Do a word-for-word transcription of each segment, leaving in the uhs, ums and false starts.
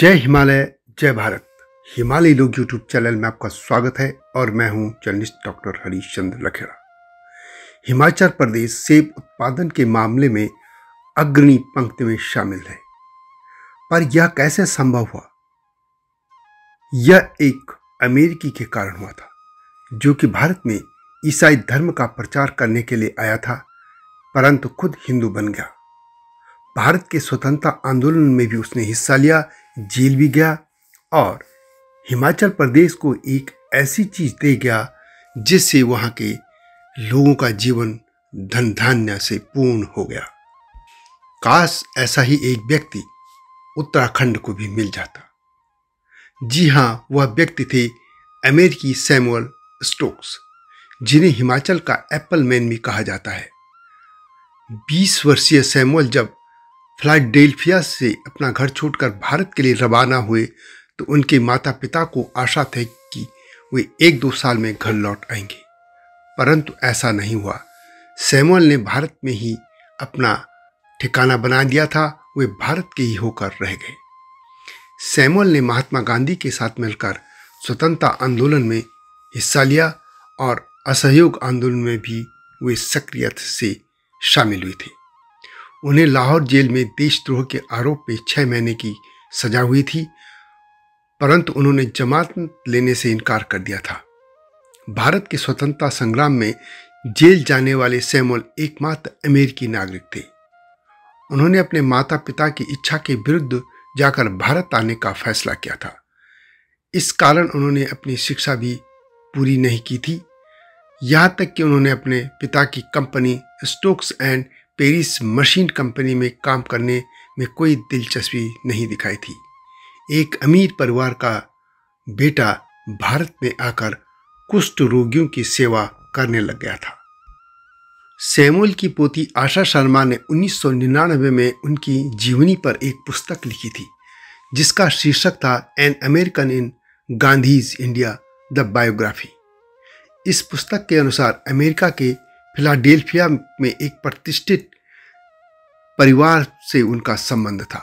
जय हिमालय जय भारत। हिमालय लोग यूट्यूब चैनल में आपका स्वागत है और मैं हूं जर्नलिस्ट डॉक्टर हरीश चंद्र लखेड़ा। हिमाचल प्रदेश सेब उत्पादन के मामले में अग्रणी पंक्ति में शामिल है, पर यह कैसे संभव हुआ? यह एक अमेरिकी के कारण हुआ था जो कि भारत में ईसाई धर्म का प्रचार करने के लिए आया था, परंतु खुद हिंदू बन गया। भारत के स्वतंत्रता आंदोलन में भी उसने हिस्सा लिया, जेल भी गया और हिमाचल प्रदेश को एक ऐसी चीज दे गया जिससे वहाँ के लोगों का जीवन धन धान्य से पूर्ण हो गया। काश ऐसा ही एक व्यक्ति उत्तराखंड को भी मिल जाता। जी हाँ, वह व्यक्ति थे अमेरिकी सैमुअल स्टोक्स, जिन्हें हिमाचल का एप्पल मैन भी कहा जाता है। बीस वर्षीय सैमुअल जब फिलाडेल्फिया से अपना घर छोड़कर भारत के लिए रवाना हुए तो उनके माता पिता को आशा थी कि वे एक दो साल में घर लौट आएंगे, परंतु ऐसा नहीं हुआ। सैमुअल ने भारत में ही अपना ठिकाना बना दिया था, वे भारत के ही होकर रह गए। सैमुअल ने महात्मा गांधी के साथ मिलकर स्वतंत्रता आंदोलन में हिस्सा लिया और असहयोग आंदोलन में भी वे सक्रियता से शामिल हुए थे। उन्हें लाहौर जेल में देशद्रोह के आरोप में छः महीने की सजा हुई थी, परंतु उन्होंने जमानत लेने से इनकार कर दिया था। भारत के स्वतंत्रता संग्राम में जेल जाने वाले सैमुअल एकमात्र अमेरिकी नागरिक थे। उन्होंने अपने माता पिता की इच्छा के विरुद्ध जाकर भारत आने का फैसला किया था। इस कारण उन्होंने अपनी शिक्षा भी पूरी नहीं की थी, यहाँ तक कि उन्होंने अपने पिता की company Stokes and Parrish machine company में काम करने में कोई दिलचस्पी नहीं दिखाई थी। एक अमीर परिवार का बेटा भारत में आकर कुष्ठ रोगियों की सेवा करने लग गया था। सैमुअल की पोती आशा शर्मा ने उन्नीस सौ निन्यानवे में उनकी जीवनी पर एक पुस्तक लिखी थी जिसका शीर्षक था an American in Gandhi's India the biography. इस पुस्तक के अनुसार अमेरिका के फिलाडेल्फिया में एक प्रतिष्ठित परिवार से उनका संबंध था।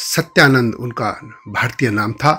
सत्यानंद उनका भारतीय नाम था।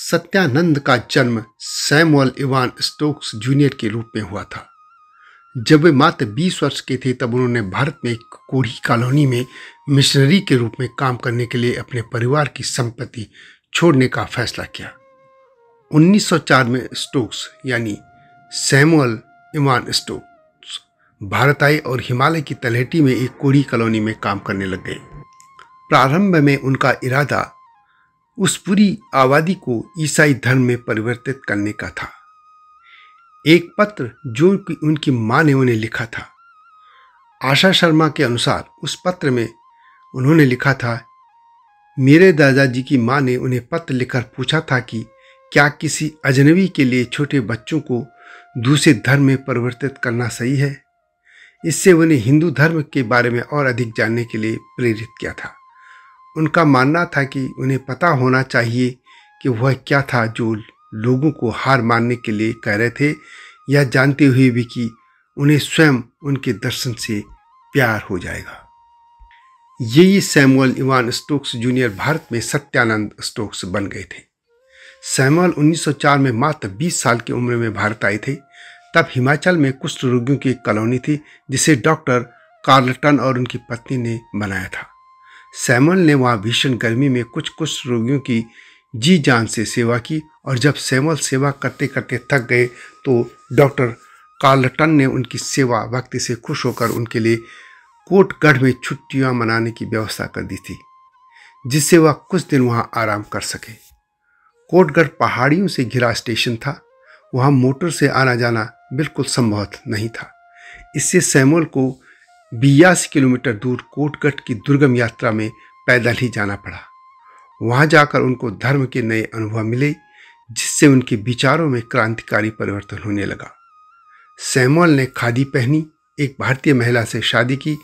सत्यानंद का जन्म सैमुअल इवान स्टोक्स जूनियर के रूप में हुआ था। जब वे मात्र बीस वर्ष के थे तब उन्होंने भारत में एक कोढ़ी कॉलोनी में मिशनरी के रूप में काम करने के लिए अपने परिवार की संपत्ति छोड़ने का फैसला किया। उन्नीस सौ चार में स्टोक्स यानी सैमुअल इवान स्टोक्स भारत आए और हिमालय की तलहटी में एक कोढ़ी कॉलोनी में काम करने लग गए। प्रारंभ में उनका इरादा उस पूरी आबादी को ईसाई धर्म में परिवर्तित करने का था। एक पत्र जो उनकी मां ने उन्हें लिखा था, आशा शर्मा के अनुसार उस पत्र में उन्होंने लिखा था, मेरे दादाजी की मां ने उन्हें पत्र लिखकर पूछा था कि क्या किसी अजनबी के लिए छोटे बच्चों को दूसरे धर्म में परिवर्तित करना सही है। इससे उन्हें हिंदू धर्म के बारे में और अधिक जानने के लिए प्रेरित किया था। उनका मानना था कि उन्हें पता होना चाहिए कि वह क्या था जो लोगों को हार मानने के लिए कह रहे थे, यह जानते हुए भी कि उन्हें स्वयं उनके दर्शन से प्यार हो जाएगा। यही Samuel Evan Stokes junior Bharat में सत्यानंद स्टोक्स बन गए थे। सैमुअल उन्नीस सौ चार में मात्र बीस साल की उम्र में भारत आए थे। तब हिमाचल में कुष्ठ रोगियों की एक कॉलोनी थी जिसे डॉक्टर कार्लटन और उनकी पत्नी ने बनाया था। सैमुअल ने वहाँ भीषण गर्मी में कुछ कुष्ठ रोगियों की जी जान से सेवा की और जब सैमुअल सेवा करते करते थक गए तो डॉक्टर कार्लटन ने उनकी सेवा भक्ति से खुश होकर उनके लिए कोटगढ़ में छुट्टियां मनाने की व्यवस्था कर दी थी, जिससे वह कुछ दिन वहां आराम कर सके। कोटगढ़ पहाड़ियों से घिरा स्टेशन था, वहां मोटर से आना जाना बिल्कुल संभव नहीं था। इससे सैमुअल को बयासी किलोमीटर दूर कोटगढ़ की दुर्गम यात्रा में पैदल ही जाना पड़ा। वहाँ जाकर उनको धर्म के नए अनुभव मिले जिससे उनके विचारों में क्रांतिकारी परिवर्तन होने लगा। सैमुअल ने खादी पहनी, एक भारतीय महिला से शादी की,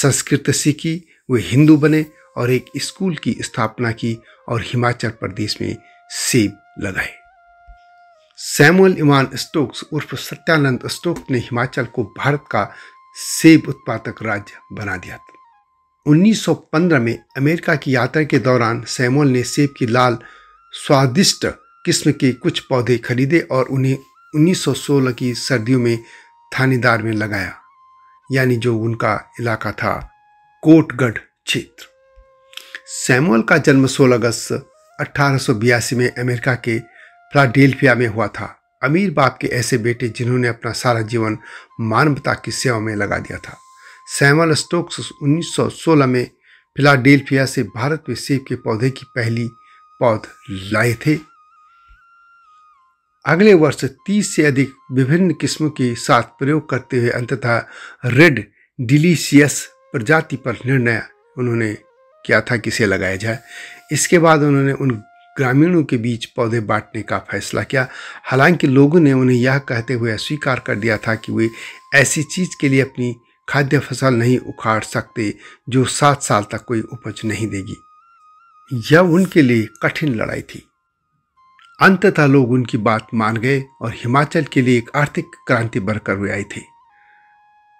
संस्कृत सीखी, वे हिंदू बने और एक स्कूल की स्थापना की और हिमाचल प्रदेश में सेब लगाए। सैमुअल इवान स्टोक्स उर्फ सत्यानंद स्टोक्स ने हिमाचल को भारत का सेब उत्पादक राज्य बना दिया। उन्नीस सौ पंद्रह में अमेरिका की यात्रा के दौरान सैमुअल ने सेब की लाल स्वादिष्ट किस्म के कुछ पौधे खरीदे और उन्हें उन्नीस सौ सोलह की सर्दियों में थानेदार में लगाया, यानी जो उनका इलाका था कोटगढ़ क्षेत्र। सैमुअल का जन्म सोलह अगस्त अट्ठारह सौ बयासी में अमेरिका के फिलाडेल्फिया में हुआ था। अमीर बाप के ऐसे बेटे जिन्होंने अपना सारा जीवन मानवता की सेवा में लगा दिया था। सैमुअल स्टोक्स उन्नीस सौ सोलह में फिलाडेल्फिया से भारत में सेब के पौधे की पहली पौध लाए थे। अगले वर्ष तीस से अधिक विभिन्न किस्मों के साथ प्रयोग करते हुए अंततः रेड डिलीशियस प्रजाति पर निर्णय उन्होंने किया था किसे लगाया जाए। इसके बाद उन्होंने उन ग्रामीणों के बीच पौधे बांटने का फैसला किया, हालांकि लोगों ने उन्हें यह कहते हुए अस्वीकार कर दिया था कि वे ऐसी चीज़ के लिए अपनी खाद्य फसल नहीं उखाड़ सकते जो सात साल तक कोई उपज नहीं देगी। यह उनके लिए कठिन लड़ाई थी। अंततः लोग उनकी बात मान गए और हिमाचल के लिए एक आर्थिक क्रांति बरकर हुए आई थी।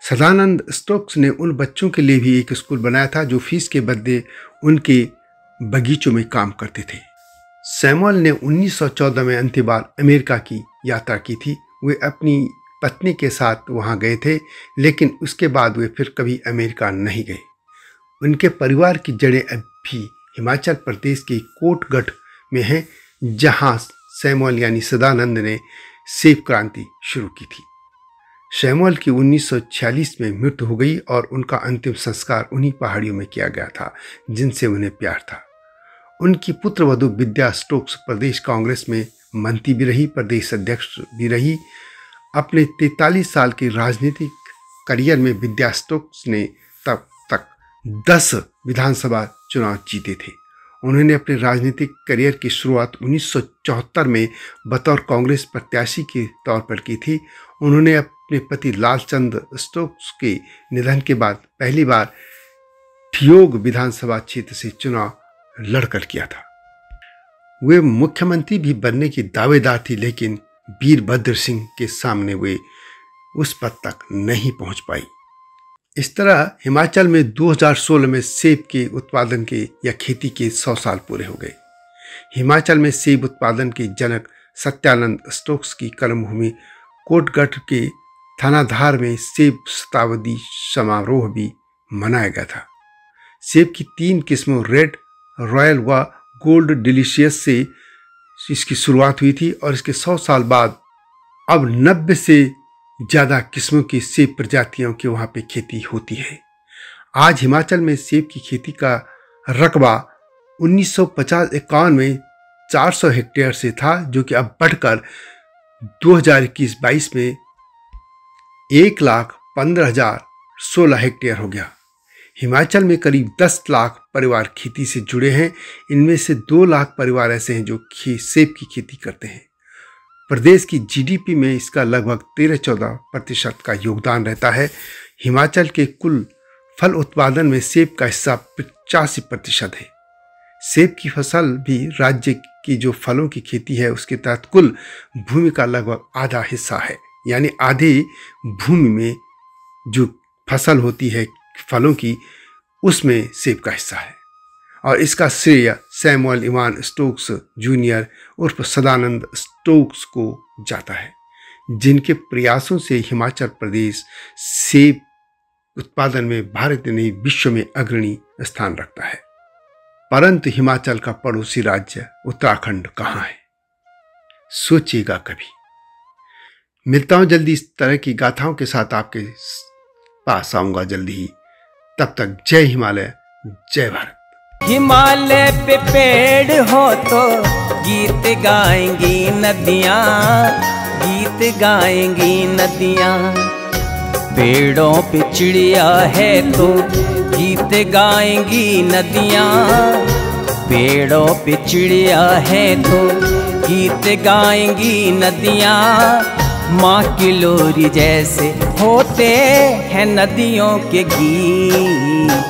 सदानंद स्टोक्स ने उन बच्चों के लिए भी एक स्कूल बनाया था जो फीस के बदले उनके बगीचों में काम करते थे। सैमुअल ने उन्नीस सौ चौदह में अंतिम बार अमेरिका की यात्रा की थी। वे अपनी पत्नी के साथ वहां गए थे, लेकिन उसके बाद वे फिर कभी अमेरिका नहीं गए। उनके परिवार की जड़ें अब भी हिमाचल प्रदेश के कोटगढ़ में हैं, जहां सैमुअल यानी सदानंद ने सेब क्रांति शुरू की थी। सैमुअल की उन्नीस सौ छियालीस में मृत्यु हो गई और उनका अंतिम संस्कार उन्हीं पहाड़ियों में किया गया था जिनसे उन्हें प्यार था। उनकी पुत्रवधू विद्या स्टोक्स प्रदेश कांग्रेस में मंत्री भी रही, प्रदेश अध्यक्ष भी रही। अपने तैंतालीस साल के राजनीतिक करियर में विद्या स्टोक्स ने तब तक दस विधानसभा चुनाव जीते थे। उन्होंने अपने राजनीतिक करियर की शुरुआत उन्नीस सौ चौहत्तर में बतौर कांग्रेस प्रत्याशी के तौर पर की थी। उन्होंने अपने पति लाल चंद्र स्टोक्स के निधन के बाद पहली बार ठियोग विधानसभा क्षेत्र से चुनाव लड़कर किया था। वे मुख्यमंत्री भी बनने की दावेदार थी, लेकिन वीर भद्र सिंह के सामने वे उस पद तक नहीं पहुंच पाई। इस तरह हिमाचल में दो हज़ार सोलह में सेब के उत्पादन के या खेती के सौ साल पूरे हो गए। हिमाचल में सेब उत्पादन के जनक सत्यानंद स्टोक्स की कर्मभूमि कोटगढ़ के थानाधार में सेब शताब्दी समारोह भी मनाया गया था। सेब की तीन किस्मों रेड, रॉयल व गोल्ड डिलीशियस से इसकी शुरुआत हुई थी और इसके सौ साल बाद अब नब्बे से ज़्यादा किस्मों की सेब प्रजातियों की वहाँ पे खेती होती है। आज हिमाचल में सेब की खेती का रकबा उन्नीस सौ पचास इक्यावन में चार सौ हेक्टेयर से था, जो कि अब बढ़कर दो हज़ार इक्कीस बाईस में एक लाख पंद्रह हजार सोलह हेक्टेयर हो गया। हिमाचल में करीब दस लाख परिवार खेती से जुड़े हैं। इनमें से दो लाख परिवार ऐसे हैं जो सेब की खेती करते हैं। प्रदेश की जीडीपी में इसका लगभग तेरह चौदह प्रतिशत का योगदान रहता है। हिमाचल के कुल फल उत्पादन में सेब का हिस्सा पचासी प्रतिशत है। सेब की फसल भी राज्य की जो फलों की खेती है उसके तहत कुल भूमि का लगभग आधा हिस्सा है, यानी आधे भूमि में जो फसल होती है फलों की उसमें सेब का हिस्सा है। और इसका श्रेय सैमुअल इवान स्टोक्स जूनियर उर्फ सदानंद स्टोक्स को जाता है, जिनके प्रयासों से हिमाचल प्रदेश सेब उत्पादन में भारत ने विश्व में अग्रणी स्थान रखता है। परंतु हिमाचल का पड़ोसी राज्य उत्तराखंड कहाँ है, सोचिएगा कभी। मिलता हूँ जल्दी इस तरह की गाथाओं के साथ, आपके पास आऊंगा जल्दी ही। तब तक जय हिमालय, जय भारत। हिमालय पे पेड़ हो तो गीत गाएंगी नदियाँ, गीत गाएंगी नदियाँ। पेड़ों पे चिड़िया है तो गीत गाएंगी नदियाँ, पेड़ों पे चिड़िया है तो गीत गाएंगी नदियाँ। माँ की लोरी जैसे होते हैं नदियों के गीत।